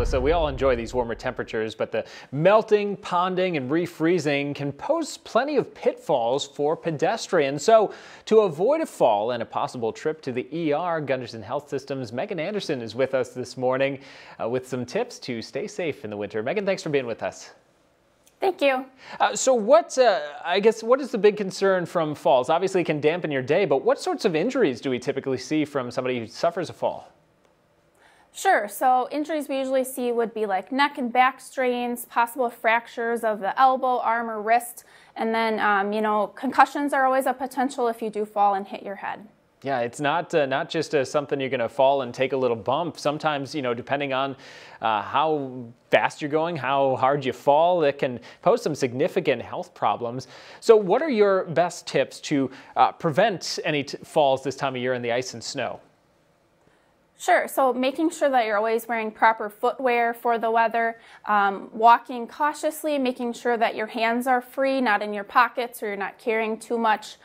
Alyssa, we all enjoy these warmer temperatures, but the melting, ponding, and refreezing can pose plenty of pitfalls for pedestrians. So to avoid a fall and a possible trip to the ER, Gunderson Health Systems' Megan Anderson is with us this morning with some tips to stay safe in the winter. Megan, thanks for being with us. Thank you. So what is the big concern from falls? Obviously it can dampen your day, but what sorts of injuries do we typically see from somebody who suffers a fall? Sure. So injuries we usually see would be like neck and back strains, possible fractures of the elbow, arm, or wrist. And then, concussions are always a potential if you do fall and hit your head. Yeah, it's not just something you're going to fall and take a little bump. Sometimes, depending on how fast you're going, how hard you fall, it can pose some significant health problems. So what are your best tips to prevent any falls this time of year in the ice and snow? Sure, so making sure that you're always wearing proper footwear for the weather, walking cautiously, making sure that your hands are free, not in your pockets, or you're not carrying too much.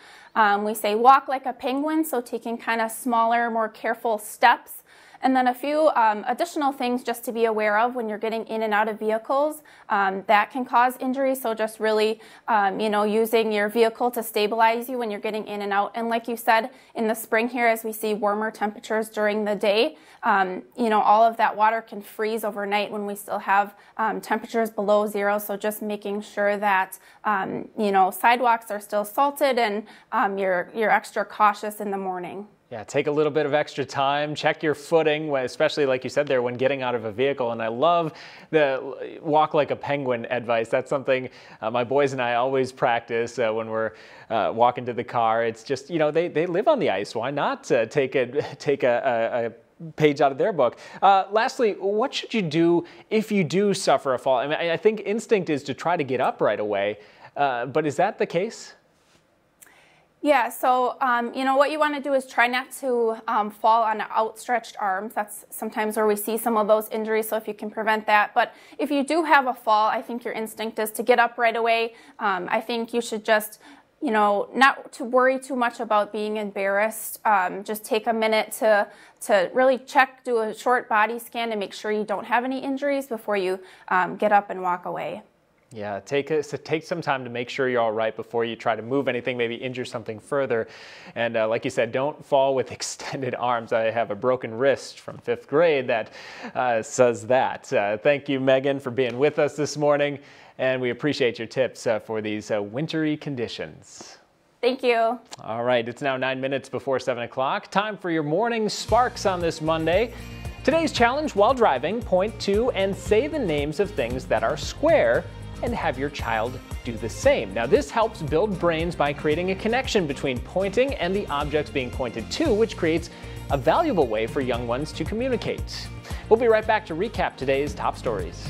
We say walk like a penguin, so taking kind of smaller, more careful steps. And then a few additional things just to be aware of when you're getting in and out of vehicles that can cause injury. So just really, using your vehicle to stabilize you when you're getting in and out. And like you said, in the spring here, as we see warmer temperatures during the day, all of that water can freeze overnight when we still have temperatures below zero. So just making sure that, sidewalks are still salted and you're extra cautious in the morning. Yeah, take a little bit of extra time, check your footing, especially like you said there, when getting out of a vehicle. And I love the walk like a penguin advice. That's something my boys and I always practice when we're walking to the car. It's just, they live on the ice. Why not take a page out of their book? Lastly, what should you do if you do suffer a fall? I mean, I think instinct is to try to get up right away, but is that the case? Yeah, so what you want to do is try not to fall on outstretched arms. That's sometimes where we see some of those injuries, so if you can prevent that. But if you do have a fall, I think your instinct is to get up right away. I think you should just, not to worry too much about being embarrassed. Just take a minute to really check, do a short body scan and make sure you don't have any injuries before you get up and walk away. Yeah, take some time to make sure you're all right before you try to move anything, maybe injure something further. And like you said, don't fall with extended arms. I have a broken wrist from 5th grade that says that. Thank you, Megan, for being with us this morning. And we appreciate your tips for these wintry conditions. Thank you. All right, it's now 9 minutes before 7 o'clock. Time for your morning sparks on this Monday. Today's challenge: while driving, point to and say the names of things that are square, and have your child do the same. Now, this helps build brains by creating a connection between pointing and the objects being pointed to, which creates a valuable way for young ones to communicate. We'll be right back to recap today's top stories.